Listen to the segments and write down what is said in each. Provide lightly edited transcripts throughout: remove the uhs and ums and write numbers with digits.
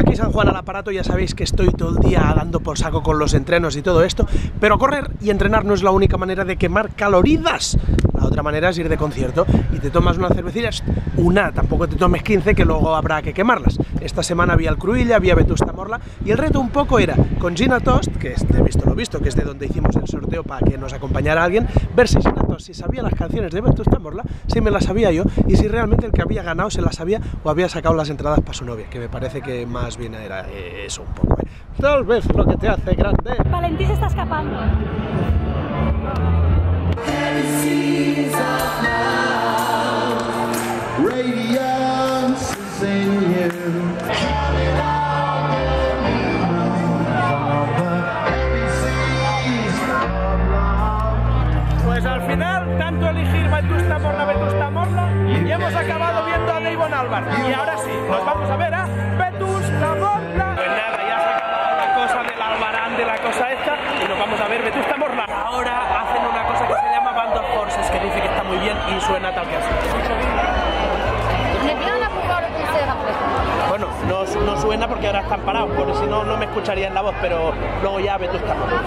Aquí San Juan al aparato, ya sabéis que estoy todo el día dando por saco con los entrenos y todo esto, pero correr y entrenar no es la única manera de quemar calorías. La otra manera es ir de concierto y te tomas una cervecilla, una, tampoco te tomes 15 que luego habrá que quemarlas. Esta semana vi al Cruilla, vi a Vetusta Morla y el reto un poco era con Gina Tost, que es de Visto lo Visto, que es de donde hicimos el sorteo para que nos acompañara alguien, ver si Gina Tost si sabía las canciones de Vetusta Morla, si me las sabía yo y si realmente el que había ganado se las sabía o había sacado las entradas para su novia, que me parece que más bien era eso un poco. Tal vez lo que te hace grande. Valentín se está escapando. Pues al final, tanto elegir Vetusta Morla, Vetusta Morla, y hemos acabado viendo a Devon Alvar. Y ahora sí, nos vamos a ver a Vetusta Morla. Pues nada, ya se ha acabado la cosa del albarán, de la cosa esta, y nos vamos a ver Vetusta Morla. Ahora hacen una cosa que se llama Band of Horses, que dice que está muy bien y suena tal que así. Bueno, no suena porque ahora están parados, porque si no, no me escucharían la voz, pero luego ya Vetusta Morla.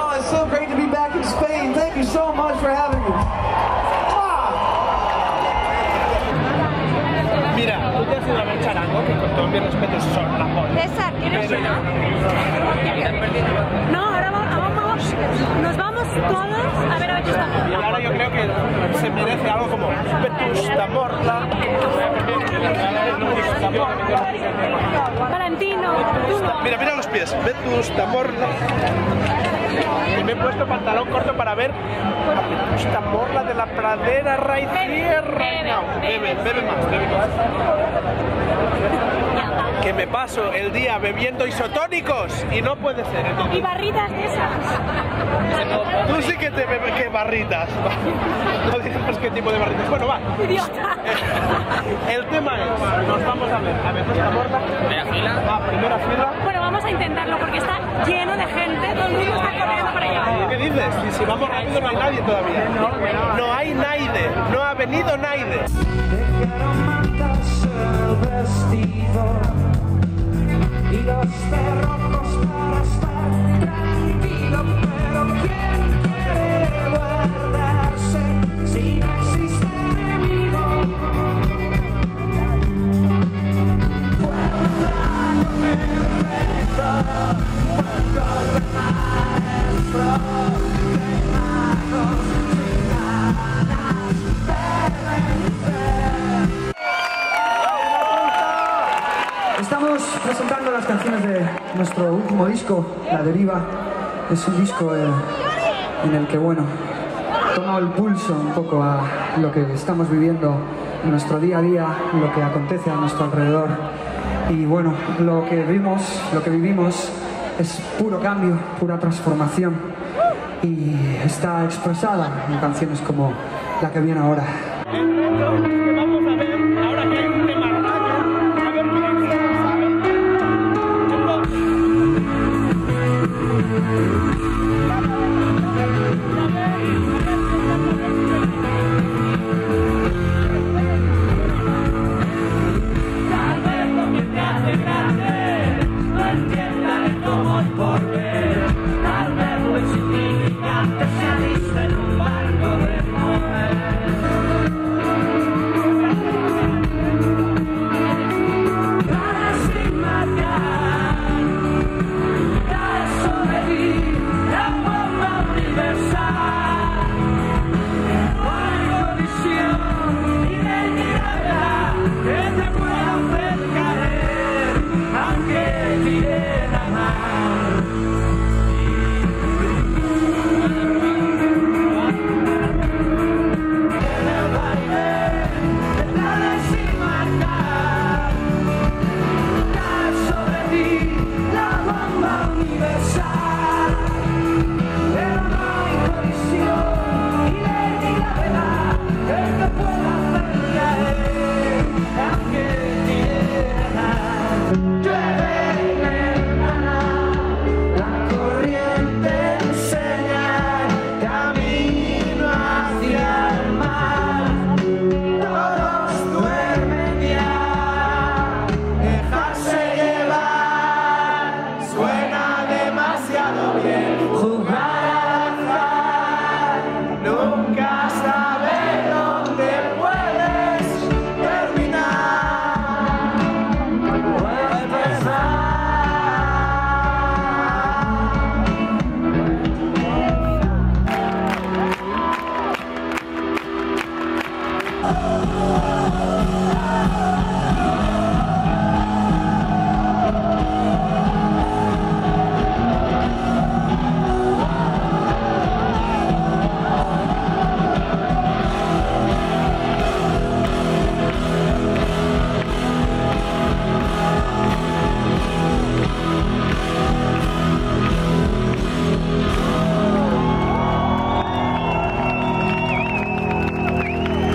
Oh, it's so great to be back in Spain. Thank you so much for having me. Ah. Mira, tú te has ido a ver charango, que con todo mi respeto son la polla. César, ¿quieres ir? No, ahora vamos, nos vamos todos a ver a Vetusta Morla. Y ahora yo creo que se merece algo como Vetusta Morla. Valentino, tú no. Mira los pies, Vetusta Morla. Y me he puesto pantalón corto para ver a Vetusta Morla de la pradera raíz tierra. Bebe más. Que me paso el día bebiendo isotónicos y no puede ser. Entonces. Y barritas de esas. Tú sí que te bebes, ¿qué barritas? No digamos qué tipo de barritas. Bueno, va. Idiota. El tema es, nos vamos a ver a Vetusta Morla. Primera fila. Primera fila. Bueno, vamos a intentarlo porque está lleno de gente. Todo el mundo está corriendo para allá. ¿Qué dices? Si vamos rápido no hay nadie todavía. No hay nadie. No ha venido nadie. Y los cerrojos para estar tranquilo, pero ¿quién quiere guardarse si no existe enemigo? Cuando me reto, cuando me maestro, de manos sin ganas de vencer. Estamos presentando las canciones de nuestro último disco, La Deriva. Es un disco en el que, bueno, toma el pulso un poco a lo que estamos viviendo en nuestro día a día, lo que acontece a nuestro alrededor. Y bueno, lo que vivimos es puro cambio, pura transformación. Y está expresada en canciones como la que viene ahora.